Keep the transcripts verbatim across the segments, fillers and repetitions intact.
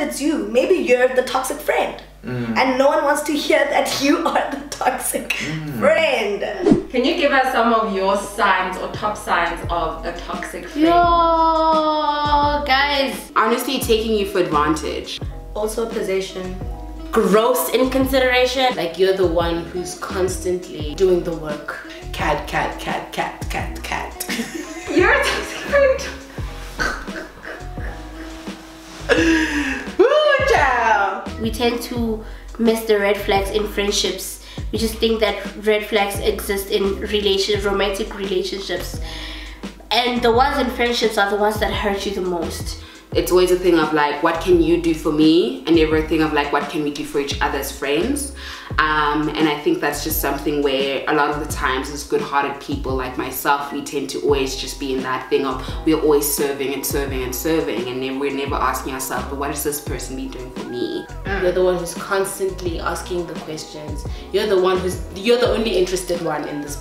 sometimes it's you. Maybe you're the toxic friend. Mm. And no one wants to hear that you are the toxic mm. friend. Can you give us some of your signs or top signs of a toxic friend? Yo, guys. Honestly, taking you for advantage. Also possession. Gross inconsideration. Like you're the one who's constantly doing the work. Cat, cat, cat, cat, cat, cat. You're a toxic friend. We tend to miss the red flags in friendships. We just think that red flags exist in relation, romantic relationships. And the ones in friendships are the ones that hurt you the most. It's always a thing of like, what can you do for me? And everything of like, what can we do for each other as friends? Um, and I think that's just something where a lot of the times as good-hearted people like myself, we tend to always just be in that thing of we're always serving and serving and serving. And then we're never asking ourselves, but what is this person been doing for me? You're the one who's constantly asking the questions. You're the one who's, you're the only interested one in this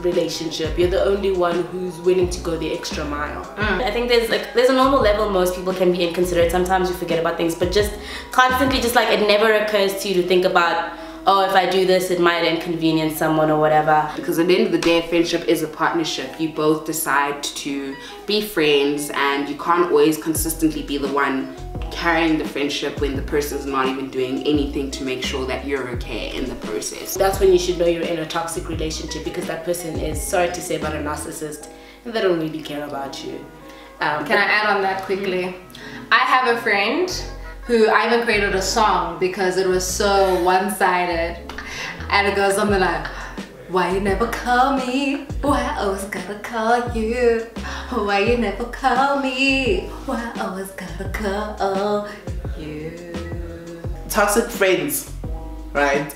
relationship. You're the only one who's willing to go the extra mile. Mm. I think there's like there's a normal level most people can be inconsiderate. Sometimes you forget about things, but just constantly just like it never occurs to you to think about, oh, if I do this it might inconvenience someone or whatever. Because at the end of the day, friendship is a partnership. You both decide to be friends and you can't always consistently be the one carrying the friendship when the person's not even doing anything to make sure that you're okay in the process. That's when you should know you're in a toxic relationship, because that person is, sorry to say, but a narcissist, and they don't really care about you. Um, Can I add on that quickly? I have a friend who I even created a song because it was so one-sided, and it goes something like, why you never call me? Why I always gotta call you? Why you never call me? Why I always gotta call you? Toxic friends, right?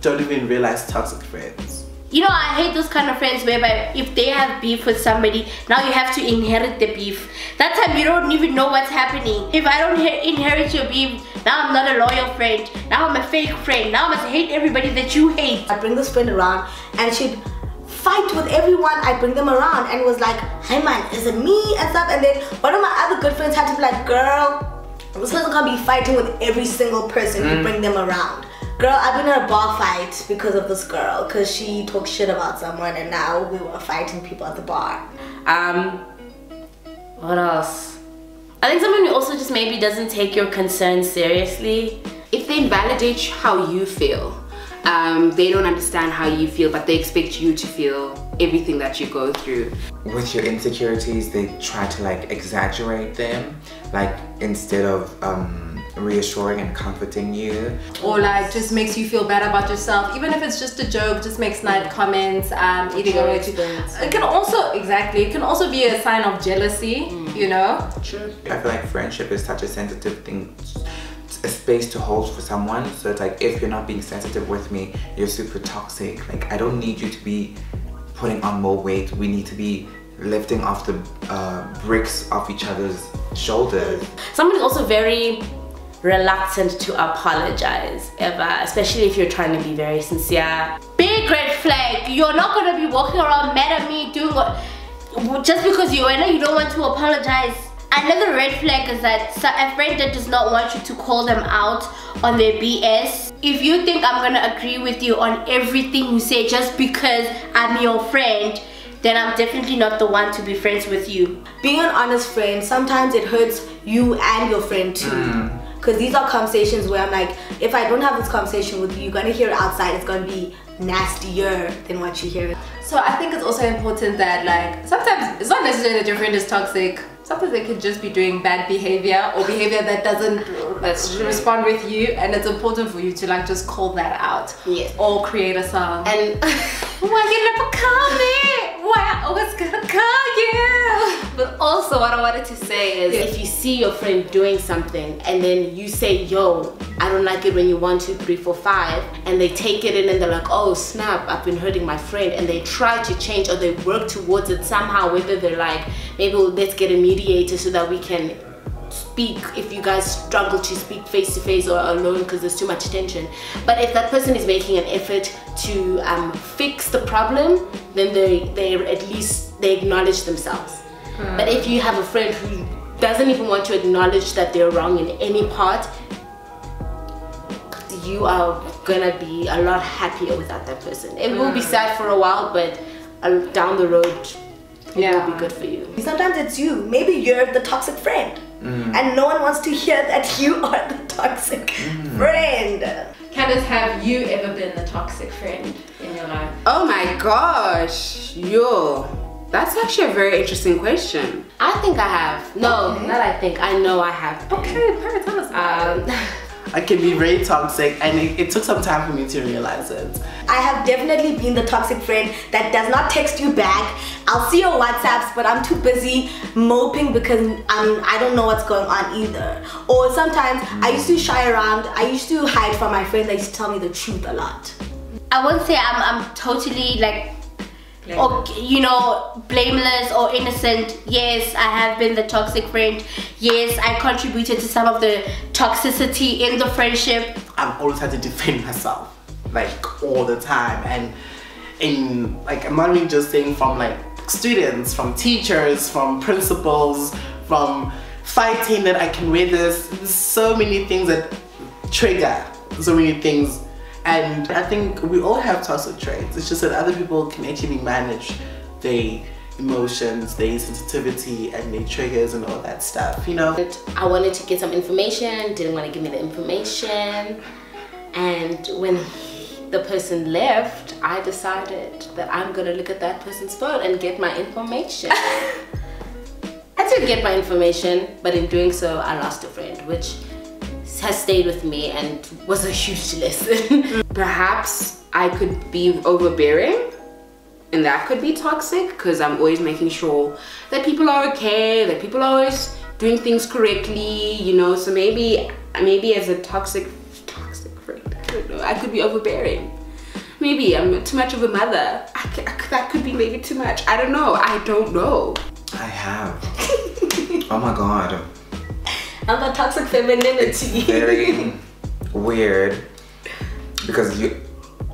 Don't even realize toxic friends. You know, I hate those kind of friends whereby if they have beef with somebody, now you have to inherit the beef. That time you don't even know what's happening. If I don't inherit your beef, now I'm not a loyal friend. Now I'm a fake friend. Now I must hate everybody that you hate. I bring this friend around and she'd fight with everyone I bring them around and was like, hey man, is it me and stuff? And then one of my other good friends had to be like, girl, this person can't be fighting with every single person mm. you bring them around. Girl, I've been in a bar fight because of this girl, because she talked shit about someone and now we were fighting people at the bar. Um, what else? I think someone who also just maybe doesn't take your concerns seriously. If they invalidate how you feel, um, they don't understand how you feel, but they expect you to feel everything that you go through. With your insecurities, they try to like exaggerate them, like instead of um, reassuring and comforting you, or like just makes you feel bad about yourself, even if it's just a joke. Just makes snide comments, um eating away to it can also exactly it can also be a sign of jealousy. mm. You know, true. I feel like friendship is such a sensitive thing, a space to hold for someone, so it's like if you're not being sensitive with me, you're super toxic. Like I don't need you to be putting on more weight. We need to be lifting off the uh bricks off each other's shoulders. Someone is also very reluctant to apologize ever, especially if you're trying to be very sincere. Big red flag. You're not gonna be walking around mad at me doing what, just because you and you don't want to apologize. Another red flag is that a friend that does not want you to call them out on their B S. If you think I'm gonna agree with you on everything you say just because I'm your friend, then I'm definitely not the one to be friends with you. Being an honest friend, sometimes it hurts you and your friend too. Mm. Because these are conversations where I'm like, if I don't have this conversation with you, you're gonna hear it outside. It's gonna be nastier than what you hear. So I think it's also important that like, sometimes it's not necessarily that your friend is toxic. Sometimes they could just be doing bad behavior or behavior that doesn't That's respond with you, and it's important for you to like just call that out. Yes. Or create a song. And why you never call me? Why I always gotta call you? But also what I wanted to say is, yes, if you see your friend doing something and then you say, yo, I don't like it when you one, two, three, four, five, and they take it in and they're like, oh snap, I've been hurting my friend, and they try to change or they work towards it somehow, whether they're like, maybe well, let's get a mediator so that we can speak if you guys struggle to speak face to face or alone because there's too much tension. But if that person is making an effort to um, fix the problem, then they, they at least they acknowledge themselves. But if you have a friend who doesn't even want to acknowledge that they're wrong in any part, you are gonna be a lot happier without that person. It mm. will be sad for a while, but down the road, it yeah. will be good for you. Sometimes it's you. Maybe you're the toxic friend. Mm. And no one wants to hear that you are the toxic mm. friend. Candice, have you ever been the toxic friend in your life? Oh my gosh, yo. That's actually a very interesting question. I think I have. No, okay. not I think. I know I have. Been. Okay, perfect. Tell us about um, it. I can be very toxic, and it, it took some time for me to realize it. I have definitely been the toxic friend that does not text you back. I'll see your WhatsApps, but I'm too busy moping because I'm, I don't know what's going on either. Or sometimes mm. I used to shy around, I used to hide from my friends, they used to tell me the truth a lot. I won't say I'm, I'm totally like, Blameless. Or, you know, blameless or innocent. Yes, I have been the toxic friend. Yes, I contributed to some of the toxicity in the friendship. I've always had to defend myself, like all the time, and in like I'm not even just saying from like students, from teachers, from principals, from fighting that I can wear this. There's so many things that trigger so many things. And I think we all have toxic traits. It's just that other people can actually manage their emotions, their sensitivity, and their triggers and all that stuff, you know? I wanted to get some information, didn't want to give me the information. And when the person left, I decided that I'm going to look at that person's phone and get my information. I did get my information, but in doing so, I lost a friend, which has stayed with me and was a huge lesson. Perhaps I could be overbearing, and that could be toxic because I'm always making sure that people are okay, that people are always doing things correctly, you know. So maybe maybe as a toxic toxic friend, I don't know, I could be overbearing. Maybe I'm too much of a mother. I could, I could, that could be maybe too much. I don't know. I don't know. I have. Oh my god. I'm the toxic femininity. It's very weird because you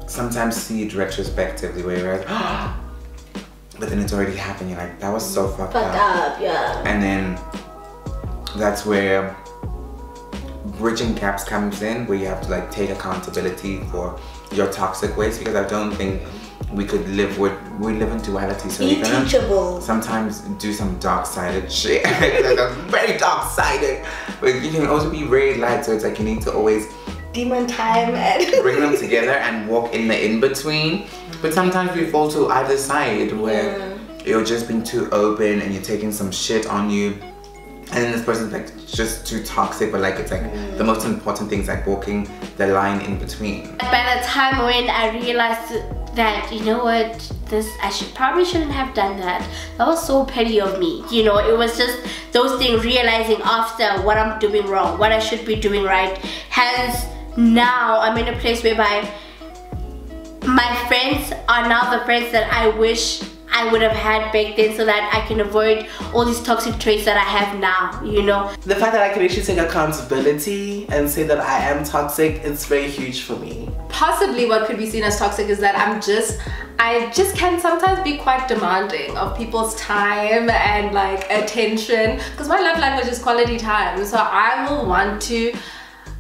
sometimes see it retrospectively where you're like, oh, but then it's already happened. You're like, that was so fucked up. Fucked up, yeah. And then that's where bridging gaps comes in, where you have to like take accountability for your toxic ways, because I don't think we could live with, we live in duality, so be teachable. Sometimes do some dark-sided shit. Like very dark-sided, but you can also be very light, so it's like you need to always demon time and bring them together and walk in the in-between. But sometimes we fall to either side where yeah. you're just being too open and you're taking some shit on you, and then this person's like just too toxic, but like it's like mm. the most important thing is like walking the line in between. By the time when I realized that, you know what, this I should probably shouldn't have done that. That was so petty of me. You know, it was just those things, realizing after what I'm doing wrong, what I should be doing right. Hence now I'm in a place whereby my friends are now the friends that I wish I would have had back then, so that I can avoid all these toxic traits that I have now, you know. The fact that I can actually take accountability and say that I am toxic, it's very huge for me. Possibly what could be seen as toxic is that I'm just, I just can sometimes be quite demanding of people's time and like attention, because my love language is quality time. So I will want to,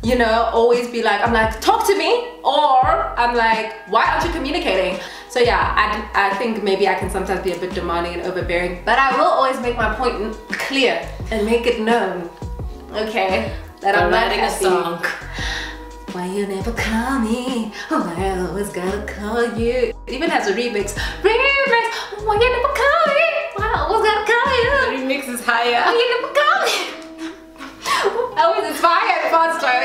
you know, always be like, I'm like, talk to me, or I'm like, why aren't you communicating? So yeah, I, I think maybe I can sometimes be a bit demanding and overbearing, but I will always make my point clear and make it known, okay, that I'm, I'm not writing a song. Why you never call me? Oh, I always gotta call you. It even has a remix. Remix! Why you never call me? Why I always gotta call you? The remix is higher. Why you never call me? I was inspired faster.